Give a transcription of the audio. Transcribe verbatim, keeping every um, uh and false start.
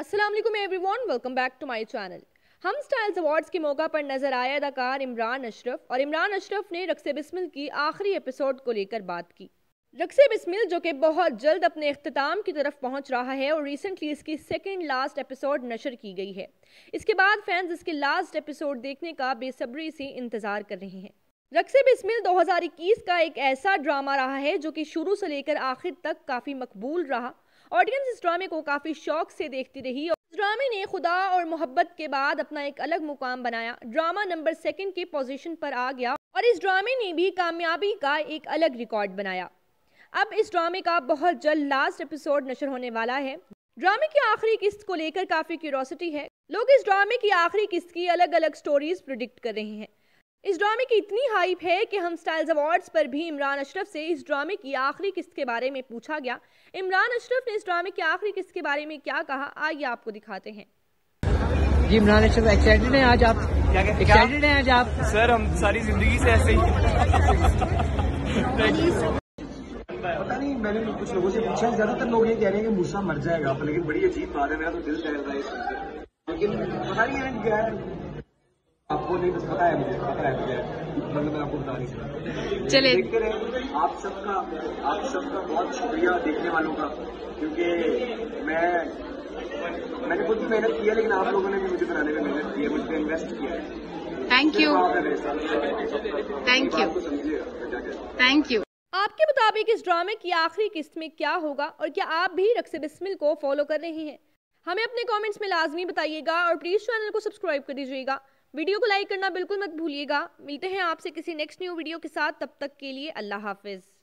अस्सलाम वालेकुम everyone, welcome back to my channel. हम स्टाइल्स अवार्ड्स के मौका पर नजर आए अदाकार इमरान अशरफ और इमरान अशरफ ने रक्स बिस्मिल की आखिरी एपिसोड को लेकर बात की। रक्स बिस्मिल जो कि बहुत जल्द अपने अख्ताम की तरफ पहुंच रहा है और रिसेंटली इसकी सेकंड लास्ट एपिसोड नशर की गई है। इसके बाद फैंस इसके लास्ट एपिसोड देखने का बेसब्री से इंतज़ार कर रहे हैं। रक्स बिस्मिल दो हज़ार इक्कीस का एक ऐसा ड्रामा रहा है जो कि शुरू से लेकर आखिर तक काफ़ी मकबूल रहा। ऑडियंस इस ड्रामे को काफ़ी शौक से देखती रही और ड्रामे ने खुदा और मोहब्बत के बाद अपना एक अलग मुकाम बनाया। ड्रामा नंबर सेकेंड की पोजिशन पर आ गया और इस ड्रामे ने भी कामयाबी का एक अलग रिकॉर्ड बनाया। अब इस ड्रामे का बहुत जल्द लास्ट एपिसोड नशर होने वाला है। ड्रामे की आखिरी किस्त को लेकर काफ़ी क्यूरोसिटी है। लोग इस ड्रामे की आखिरी किस्त की अलग अलग स्टोरीज प्रिडिक्ट कर रहे हैं। इस ड्रामे की इतनी हाइप है कि हम स्टाइल्स अवार्ड्स पर भी इमरान अशरफ से इस ड्रामे की आखिरी किस्त के बारे में पूछा गया। इमरान अशरफ ने इस ड्रामे की आखिरी किस्त के बारे में क्या कहा, आइए आपको दिखाते हैं। जी इमरान अशरफ एक्साइटेड हैं आज आप? एक्साइटेड हैं आज आप? सर हम सारी जिंदगी से ऐसे ही। पता नहीं, मैंने कुछ लोगों से पूछा, ज्यादातर लोग ये कह रहे हैं कि मूसा मर जाएगा, लेकिन बड़ी अजीब बात है, मेरा तो दिल ठहरता है इस चीज से। लेकिन पता नहीं है क्या, आपको नहीं पता है, मुझे पता है, मुझे मतलब मैं आपको बता नहीं सकता। चले देखते रहे। आप सबका आप सबका बहुत शुक्रिया देखने वालों का, क्योंकि मैं मैंने खुद भी मेहनत की है, लेकिन आप लोगों ने भी मुझे कराने में मेहनत की है, मुझे इन्वेस्ट किया है। Thank you thank you thank you आपके मुताबिक इस ड्रामे की आखिरी किस्त में क्या होगा और क्या आप भी रक्स बिस्मिल को फॉलो कर रहे हैं? हमें अपने कमेंट्स में लाजमी बताइएगा और प्लीज चैनल को सब्सक्राइब कर दीजिएगा। वीडियो को लाइक करना बिल्कुल मत भूलिएगा। मिलते हैं आपसे किसी नेक्स्ट न्यू वीडियो के साथ, तब तक के लिए अल्लाह हाफिज।